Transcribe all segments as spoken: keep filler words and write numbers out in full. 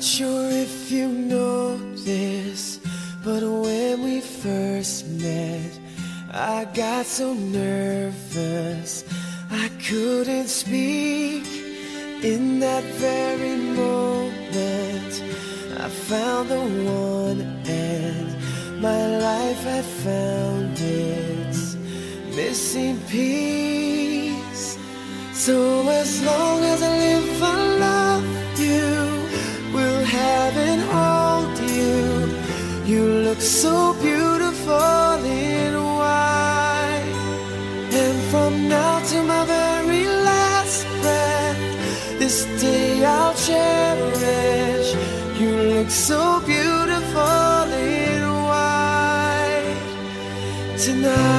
Not sure if you know this, but when we first met, I got so nervous I couldn't speak. In that very moment I found the one, and my life had found its missing piece. So as long as I live, I love you, will have and hold you. You look so beautiful in white, and from now to my very last breath, this day I'll cherish. You look so beautiful in white tonight.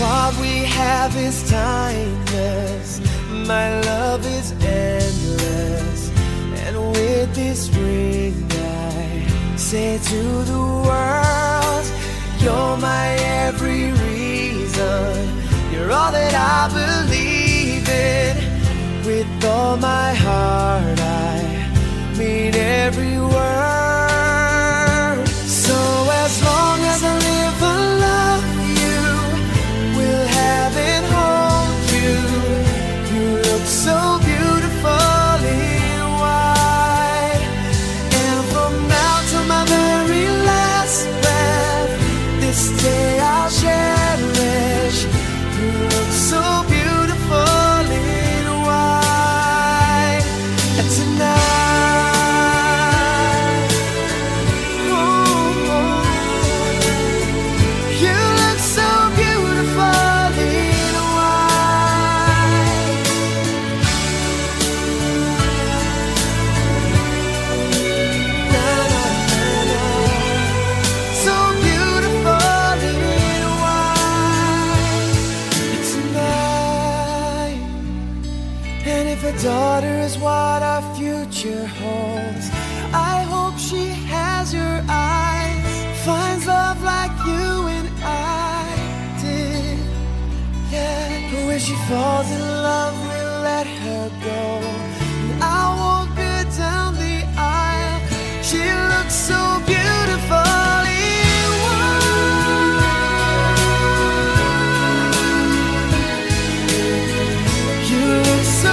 What we have is timeless, my love is endless, and with this ring I say to the world, you're my every reason, you're all that I believe in. With all my heart I mean every word. So as long as I live, I love you, and hold you. You look so beautiful in white, and from now to my very last breath, this day I'll cherish. You look so beautiful in white tonight. Oh, oh. You look so beautiful. Daughter is what our future holds. I hope she has your eyes, finds love like you and I did. Yeah, but when she falls in love, we'll let her go, and I won't go down the aisle. She looks so beautiful in white. You look so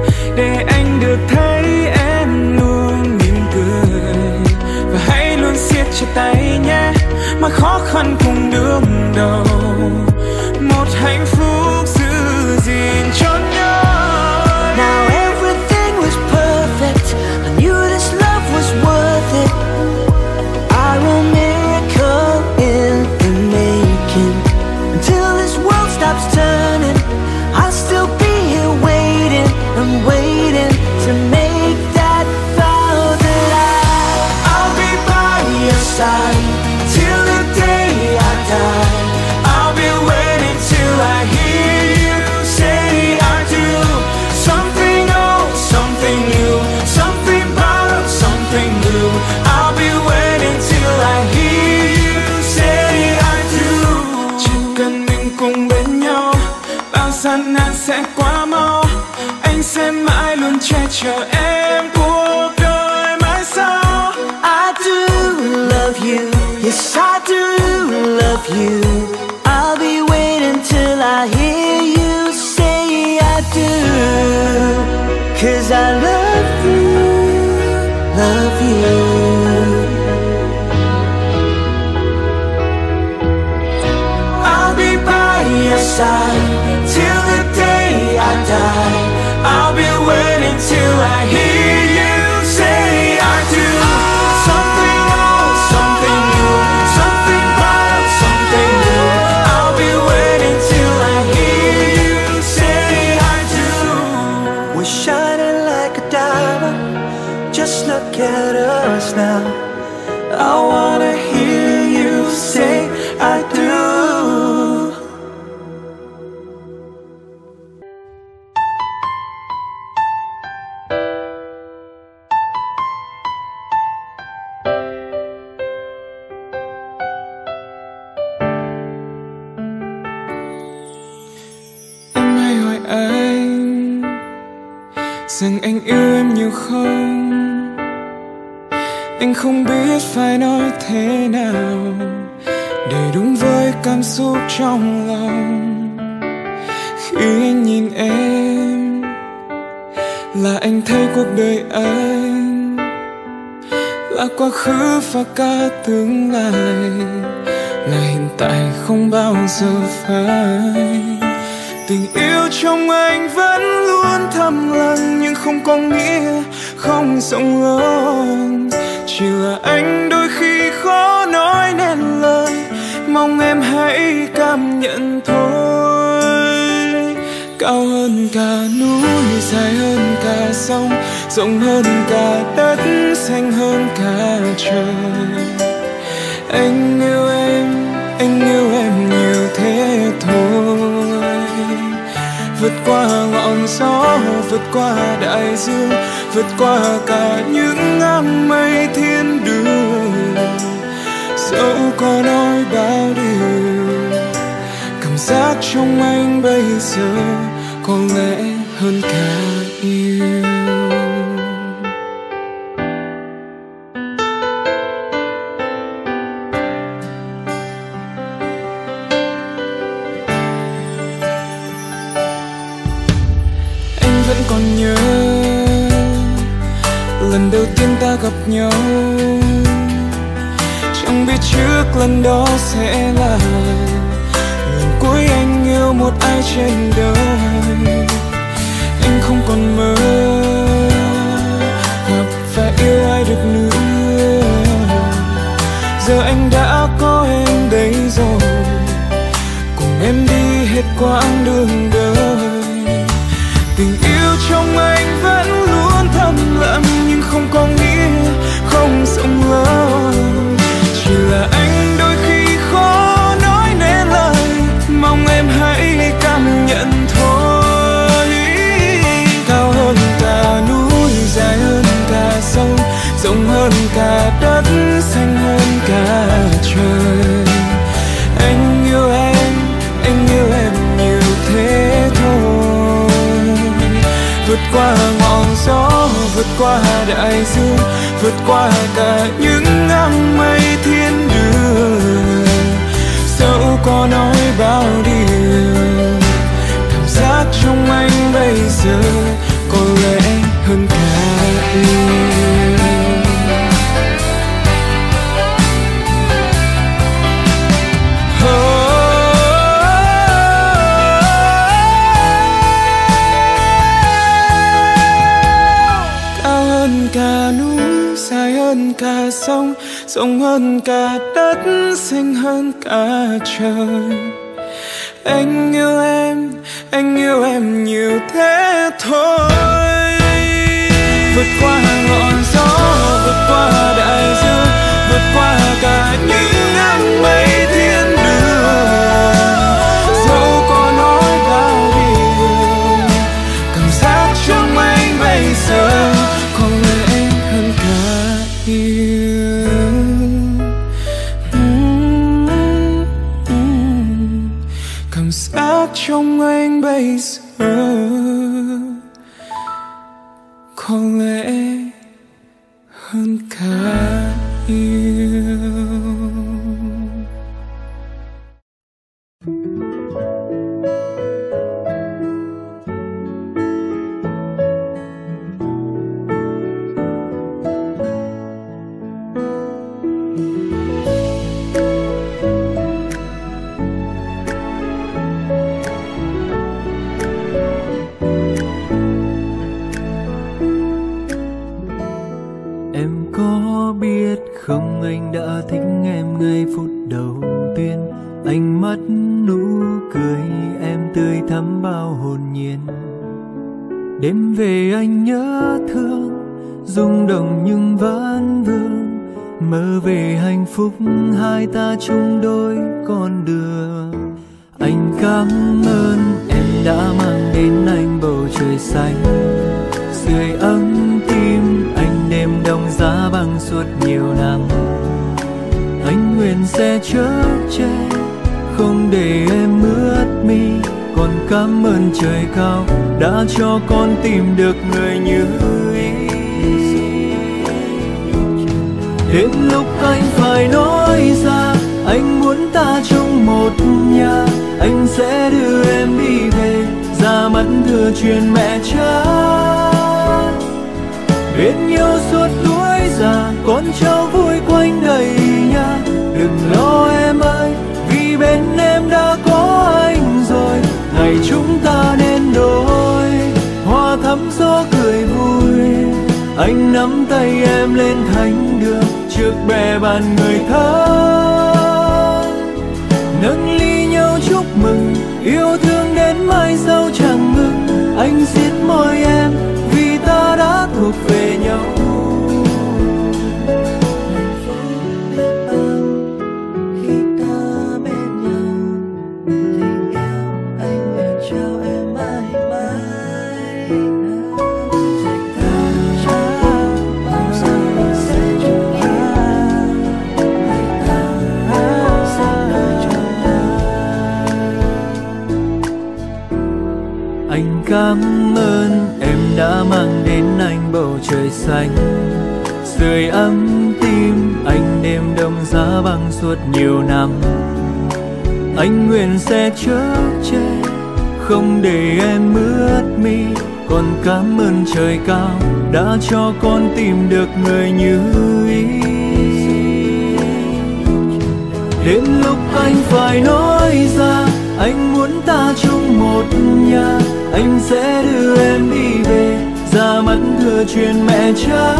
tay nhé. mà khó khăn cùng đương đầu, một hạnh phúc giữ gìn cho nhau. Now everything was perfect, I knew this love was worth it. I wrote miracle in the making. Until this world stops turning, I'll still be here waiting. I'm waiting to make that vow that I, I'll be by your side till the day I die. I'll be waiting till I hear you say I do. Something old, something new, something borrowed, something new. I'll be waiting till I hear you say I do. Chỉ cần mình cùng bên nhau, bao gian nan sẽ qua mau. Anh sẽ mãi luôn che chở em cuộc đời mãi sau. I do love you, yes I do love you. I'll be waiting till I hear you say I do. Cause I love you, love you. I'll be by your side till the day I die. I'll be waiting till I hear you say I do. Something old, something new, something wild, something new. I'll be waiting till I hear you say I do. We're shining like a diamond, just look at us now. I wanna hear you say I do. Rằng anh yêu em nhiều không, anh không biết phải nói thế nào để đúng với cảm xúc trong lòng. Khi anh nhìn em là anh thấy cuộc đời anh là quá khứ và cả tương lai, là hiện tại không bao giờ phai. Tình yêu trong anh vẫn luôn thầm lặng, nhưng không có nghĩa không rộng lớn. Chỉ là anh đôi khi khó nói nên lời, mong em hãy cảm nhận thôi. Cao hơn cả núi, dài hơn cả sông, rộng hơn cả đất, xanh hơn cả trời. Anh yêu em, anh yêu em nhiều thế thôi. Vượt qua ngọn gió, vượt qua đại dương, vượt qua cả những ngang mây thiên đường. Dẫu có nói bao điều, cảm giác trong anh bây giờ có lẽ hơn cả yêu. Gặp nhau chẳng biết trước lần đó sẽ là lần cuối anh yêu một ai trên đời. Anh không còn mơ gặp và yêu ai được nữa, giờ anh đã có em đấy rồi, cùng em đi hết quãng đường đời. Tình yêu trong anh vẫn luôn thầm lặng, nhưng không có nghĩa không rộng lớn. Chỉ là anh đôi khi khó nói nên lời, mong em hãy cảm nhận thôi. Cao hơn cả núi, dài hơn cả sông, rộng hơn cả đất, xanh hơn cả trời. Anh yêu em, anh yêu em nhiều thế thôi. Vượt qua ngọn gió, vượt qua đại dương, vượt qua cả những ngang mây thiên đường. Dẫu có nói bao điều, cảm giác trong anh bây giờ có lẽ hơn cả yêu. rộng hơn cả đất, xinh hơn cả trời. Anh yêu em, anh yêu em nhiều thế thôi. Vượt qua ngọn gió, vượt qua đại dương, vượt qua cả những nắng mây thiên đường. Dẫu có nói bao điều, cảm giác trong anh bây giờ có lẽ hơn cả yêu. Mm, mm, cảm giác trong anh bây giờ có lẽ hơn cả yêu. Không, anh đã thích em ngay phút đầu tiên. Anh mắt nụ cười em tươi thắm bao hồn nhiên. Đêm về anh nhớ thương, rung động nhưng vẫn vương. Mơ về hạnh phúc hai ta chung đôi con đường. Anh cảm ơn em đã mang đến anh bầu trời xanh, sưởi ấm tim anh đêm đông giá băng suốt nhiều năm. Anh nguyện sẽ chở che, không để em ướt mi. Còn cảm ơn trời cao đã cho con tìm được người như ý. Đến lúc anh phải nói ra, anh muốn ta chung một nhà. Anh sẽ đưa em đi về, ra mắt thừa truyền mẹ cha. Bên nhau suốt tuổi già, con cháu vui quanh đầy nhà. Đừng lo em ơi, vì bên em đã có anh rồi. Ngày chúng ta nên đôi, hoa thắm gió cười vui. Anh nắm tay em lên thánh đường, trước bè bàn người thân. Nâng ly nhau chúc mừng, yêu thương đến mai sau chẳng ngừng. Anh xiết môi em, vì ta đã thuộc về nhau. Cảm ơn em đã mang đến anh bầu trời xanh, sưởi ấm tim anh đêm đông giá băng suốt nhiều năm. Anh nguyện sẽ chở che, không để em ướt mi. Còn cảm ơn trời cao đã cho con tìm được người như ý. Đến lúc anh phải nói ra, anh muốn ta chung một nhà. Anh sẽ đưa em đi về, ra mắt thừa truyền mẹ cha.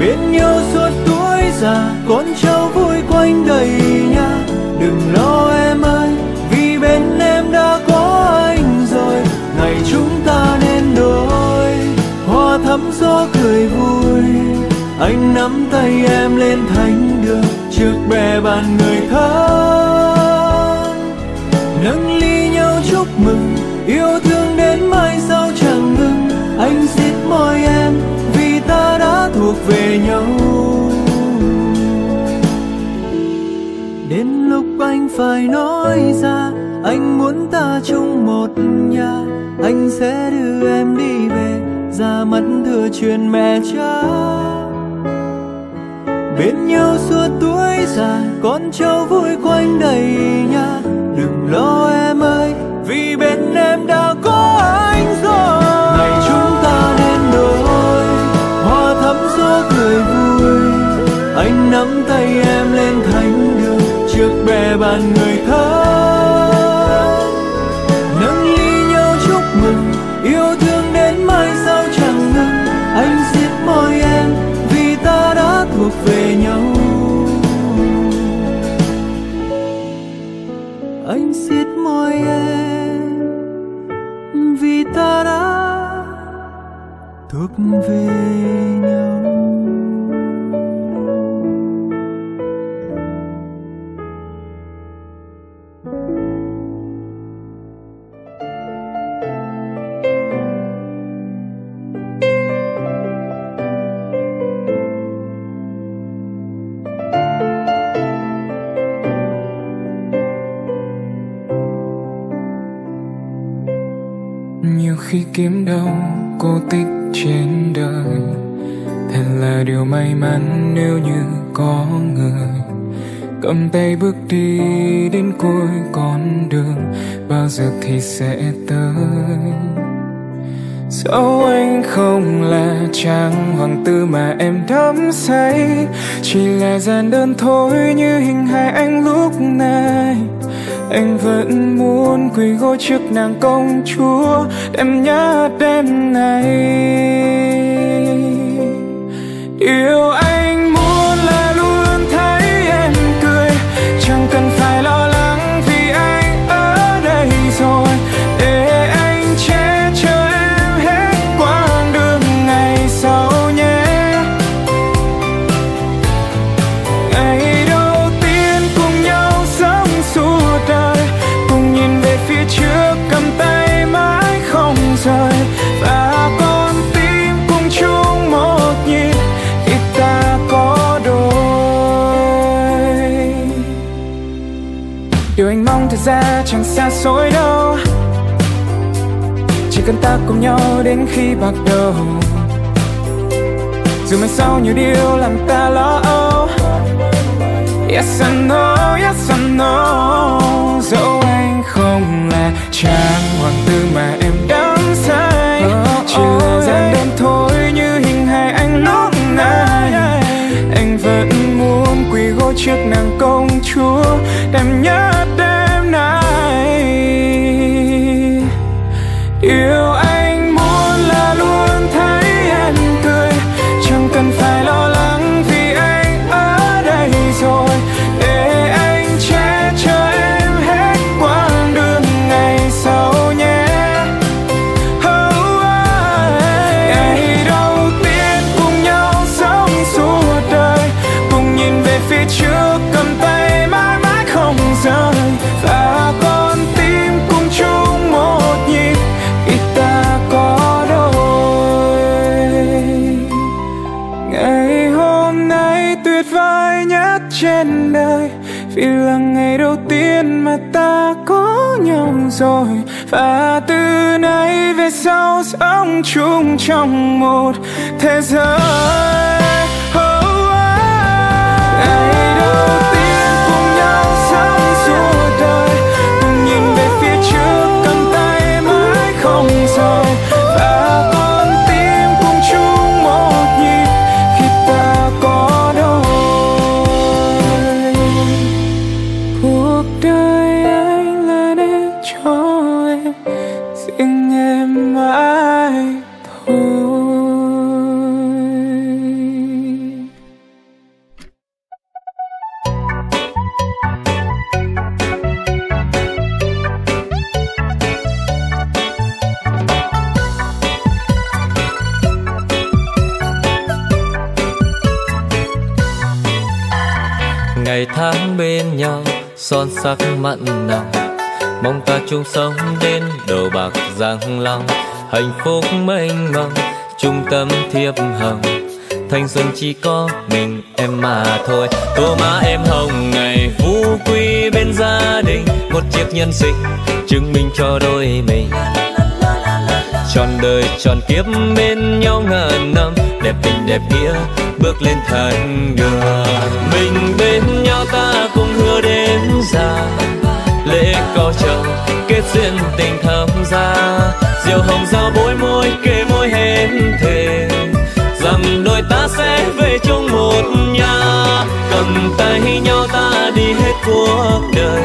Bên nhau suốt tuổi già, con cháu vui quanh đầy nhà. Đừng lo em ơi, vì bên em đã có anh rồi. Ngày chúng ta nên đôi, hoa thắm gió cười vui. Anh nắm tay em lên thánh đường, trước bè bàn người thân. Nâng ly nhau chúc mừng, yêu thương đến mai sau chẳng ngừng. Anh xiết môi em, vì ta đã thuộc về nhau. Đến lúc anh phải nói ra, anh muốn ta chung một nhà. Anh sẽ đưa em đi về, ra mắt thừa truyền mẹ cha. Bên nhau suốt tuổi già, con cháu vui quanh đầy nhà. Đừng lo em ơi, vì bên em đã có anh rồi. Ngày chúng ta nên đôi, hoa thắm gió cười vui. Anh nắm tay em lên thánh đường, trước bè bàn người thân. Nâng ly nhau chúc mừng, yêu thương đến mai sau chẳng ngừng. Anh xiết môi em, vì ta đã anh siết môi em vì ta đã thuộc về nhau. Nhiều khi kiếm đâu cô tích trên đời, thật là điều may mắn nếu như có người cầm tay bước đi đến cuối con đường bao giờ thì sẽ tới. Dẫu anh không là chàng hoàng tử mà em đắm say, chỉ là gian đơn thôi như hình hài anh lúc này. Anh vẫn muốn quỳ gối trước nàng công chúa em nhớ đêm này. Điều anh muốn là luôn thấy em cười, chẳng cần phải lo lắng vì anh ở đây rồi, để anh che chở em hết quãng đường ngày sau nhé. Ngày đầu tiên cùng nhau sống suốt đời, cùng nhìn về phía trước cầm tay mãi không rời, và con tim cùng chung một nhịp khi ta có đôi. Điều anh mong thật ra chẳng xa xôi đâu, chỉ cần ta cùng nhau đến khi bạc đầu. Dù mai sau nhiều điều làm ta lo âu, yes I know, yes I know. Dẫu anh không là chàng hoàng tử mà em đắm say, chỉ là gian đơn thôi như hình hài anh lúc này. Anh vẫn muốn quỳ gối trước nàng công chúa em nhớ đêm nay. Yêu anh muốn là luôn thấy em cười, chẳng cần phải lo lắng vì anh ở đây rồi, để anh che chở em hết quãng đường ngày sau nhé. Oh, ngày đầu tiên cùng nhau sống suốt đời, cùng nhìn về phía trước cầm tay mãi mãi không rời, và con tim cùng chung một nhịp khi ta có đôi. Ngày hôm nay tuyệt vời nhất trên đời, vì là ngày đầu tiên mà ta có nhau rồi, và từ nay về sau sống chung trong một thế giới. Oh, oh. Ngày đầu tiên cùng nhau sống suốt đời, cùng nhìn về phía trước cầm tay mãi không rời, và con tim cùng chung một nhịp khi ta có đôi. Cuộc đời anh là để cho em, riêng em mãi thôi. Ngày tháng bên nhau son sắc mặn nồng, mong ta chung sống đến đầu bạc răng long. Hạnh phúc mênh mông chung tâm thiếp hồng, thanh xuân chỉ có mình em mà thôi. Tô má em hồng ngày phú quý bên gia đình, một chiếc nhân sinh chứng minh cho đôi mình. Trọn đời trọn kiếp bên nhau ngàn năm, đẹp tình đẹp nghĩa bước lên thành đường. Mình bên nhau ta cùng hứa đến già, lễ cầu chồng kết duyên tình thắm gia. Diều hồng giao bối môi kề môi hẹn thề rằng đôi ta sẽ về chung một nhà. Cầm tay nhau ta đi hết cuộc đời,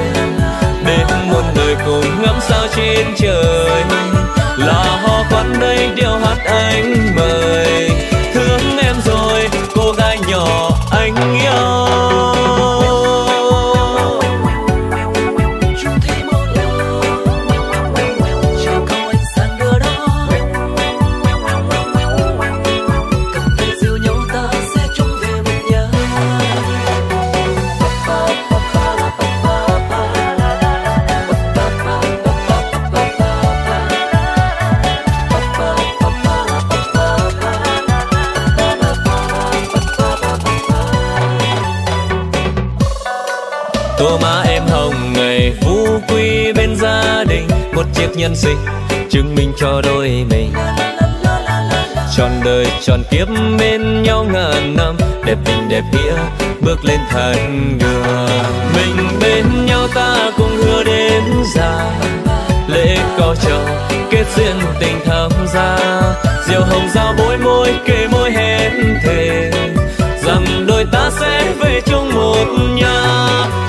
đến một đời cùng ngắm sao trên trời. Là hò khoan đây điệu hát anh mời, thương em rồi cô gái nhỏ anh yêu. tô má em hồng ngày phú quý bên gia đình, một chiếc nhân sinh chứng minh cho đôi mình, trọn đời trọn kiếp bên nhau ngàn năm, đẹp tình đẹp nghĩa bước lên thành đường. Mình bên nhau ta cũng hứa đến già, lễ có chồng kết duyên tình tham gia, diều hồng giao bối môi kề môi hẹn thề rằng đôi ta sẽ về chung một nhà,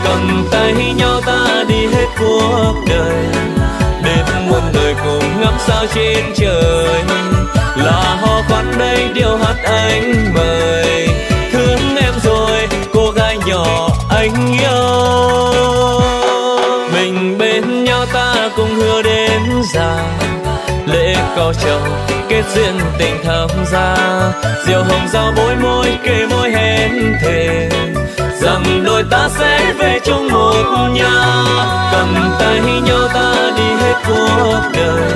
cầm tay nhau ta đi hết cuộc đời, đến muôn đời cùng ngắm sao trên trời, là hò khoan đây điều hát anh mời, thương em rồi cô gái nhỏ anh yêu. Mình bên nhau ta cùng hứa đến già, lễ có chồng kết duyên tình tham gia, diều hồng giao bối môi kề môi hẹn thề rằng đôi ta sẽ về chung một nhà, cầm tay nhau ta đi hết cuộc đời,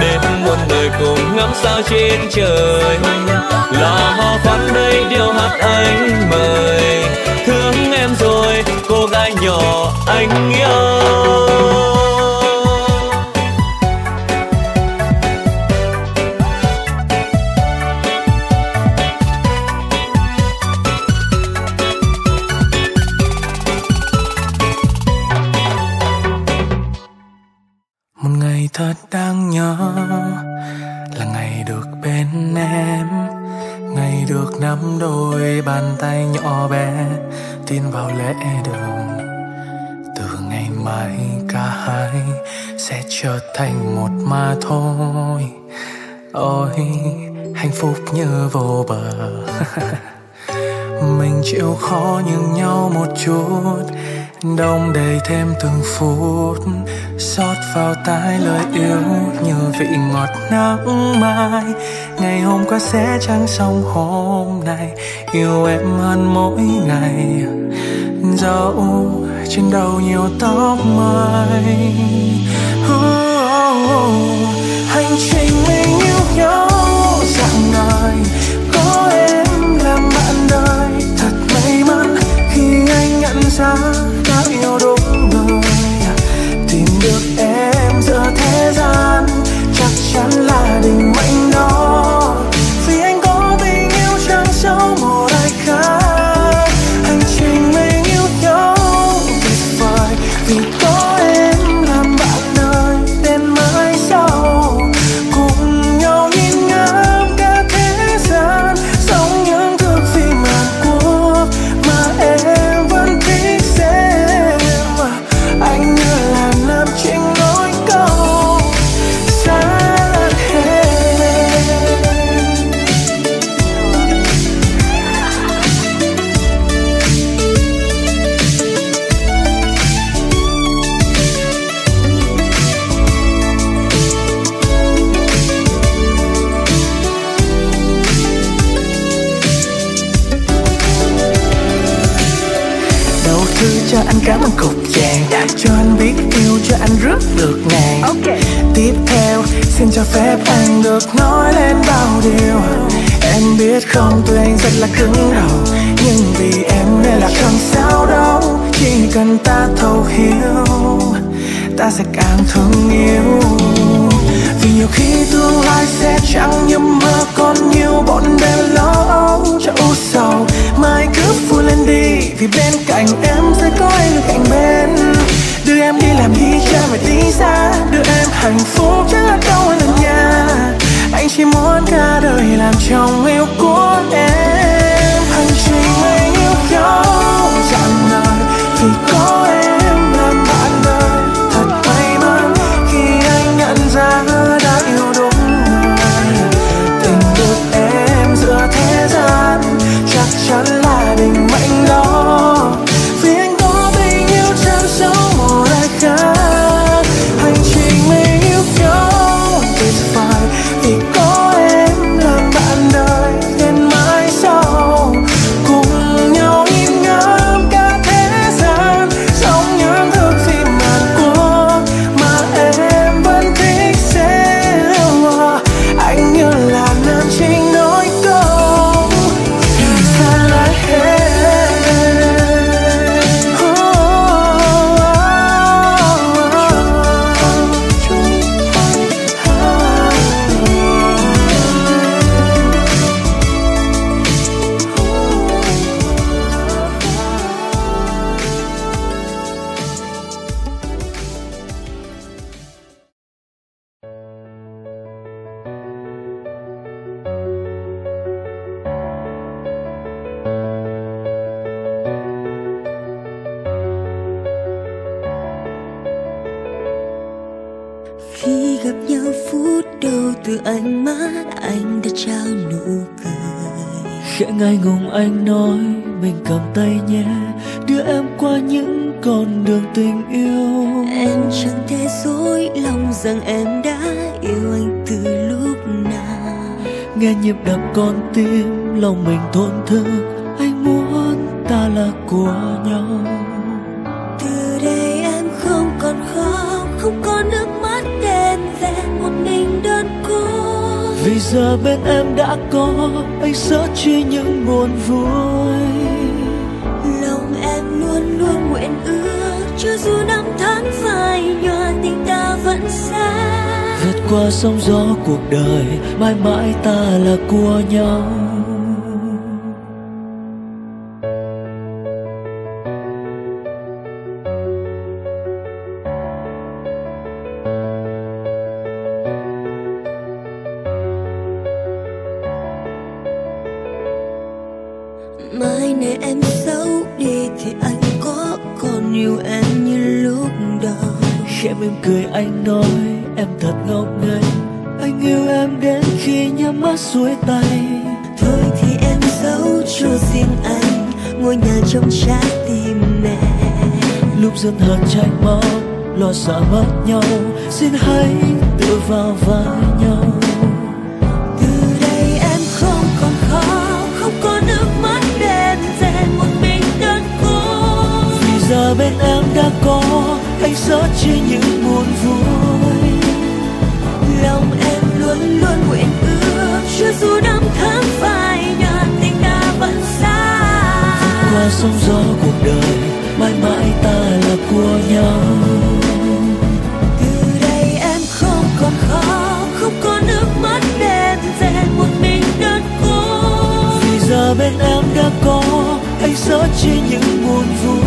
đến muôn đời cùng ngắm sao trên trời, là hò khoan đây điều hát anh mời, thương em rồi cô gái nhỏ anh yêu. Thật đáng nhớ là ngày được bên em, ngày được nắm đôi bàn tay nhỏ bé tin vào lẽ đường. Từ ngày mai cả hai sẽ trở thành một mà thôi. Ôi hạnh phúc như vô bờ. Mình chịu khó nhường nhau một chút, đông đầy thêm từng phút, xót vào tai lời yêu như vị ngọt nắng mai. Ngày hôm qua sẽ chẳng xong hôm nay, yêu em hơn mỗi ngày, dẫu trên đầu nhiều tóc mai. Hành trình mình yêu nhau dạng đời, có em làm bạn đời. Thật may mắn khi anh nhận ra yêu đúng người, tìm được em giữa thế gian chắc chắn là định mệnh đó, vì anh có tình yêu chẳng sâu một ai khác. Hành trình mình yêu nhau tuyệt vời, vì có em làm bạn đời đến mãi sau, cùng nhau nhìn ngắm cả thế gian, sống những thước phim Hàn Quốc mà em vẫn thích xem. Anh như là nam chính nỗi câu xa hết. Đầu tư cho anh cảm ơn cục vàng, cho anh biết yêu, cho anh rước được nàng. Okay. Tiếp theo, xin cho phép anh được nói lên bao điều. Em biết không, tuy anh rất là cứng đầu, nhưng vì em nên là không sao đâu. Chỉ cần ta thấu hiểu, ta sẽ càng thương yêu. Vì nhiều khi tương lai sẽ chẳng như mơ, còn nhiều bọn đêm lo âu cho u sầu. Mai cứ vui lên đi, vì bên cạnh em sẽ có anh ở cạnh bên. Đưa em đi làm đi cha và đi xa, đưa em hạnh phúc chắc là đâu hơn ở nhà. Anh chỉ muốn cả đời làm chồng yêu của em. Hành trình mình yêu nhau chẳng đời, vì có em làm bạn đời. Thật may mắn khi anh nhận ra đã yêu đúng người, tình được em giữa thế gian chắc chắn là định mệnh đó, vì anh có tình yêu chẳng sâu một ai khác. Hành trình mình yêu nhau tuyệt vời, vì có em làm bạn đời đến mãi sau. gặp nhau phút đầu từ ánh mắt anh đã trao nụ cười. Khẽ ngại ngùng anh nói mình cầm tay nhé, đưa em qua những con đường tình yêu. Em chẳng thể dối lòng rằng em đã yêu anh từ lúc nào. Nghe nhịp đập con tim lòng mình thổn thức, anh muốn ta là của nhau. Từ đây em không còn khóc, không còn nước mắt đen đen một mình đơn cô. Vì giờ bên em đã có anh sẽ chia những buồn vui. Lòng em luôn luôn nguyện ước, cho dù năm tháng phai nhòa tình ta vẫn xa. Vượt qua sóng gió cuộc đời, mãi mãi ta là của nhau. Mai này em xấu đi thì anh có còn yêu em như lúc đó. Khẽ mỉm cười anh nói em thật ngốc nghếch, anh yêu em đến khi nhắm mắt xuôi tay. Thôi thì em xấu cho riêng anh ngôi nhà trong trái tim mẹ. Lúc dần hờn trách móc lo sợ mất nhau, xin hãy tựa vào vai nhau. Từ đây em không còn khóc, không có nước mắt đen đen một mình đơn côi. Vì giờ bên em đã có anh sẽ chia những buồn vui. Lòng em luôn luôn nguyện ước, chưa dù năm tháng phai nhòa tình ta vẫn xa. Qua sóng gió cuộc đời, mãi mãi ta là của nhau. Từ đây em không còn khóc, không có nước mắt đen đen một mình đơn côi. Vì giờ bên em đã có anh sẽ chia những buồn vui.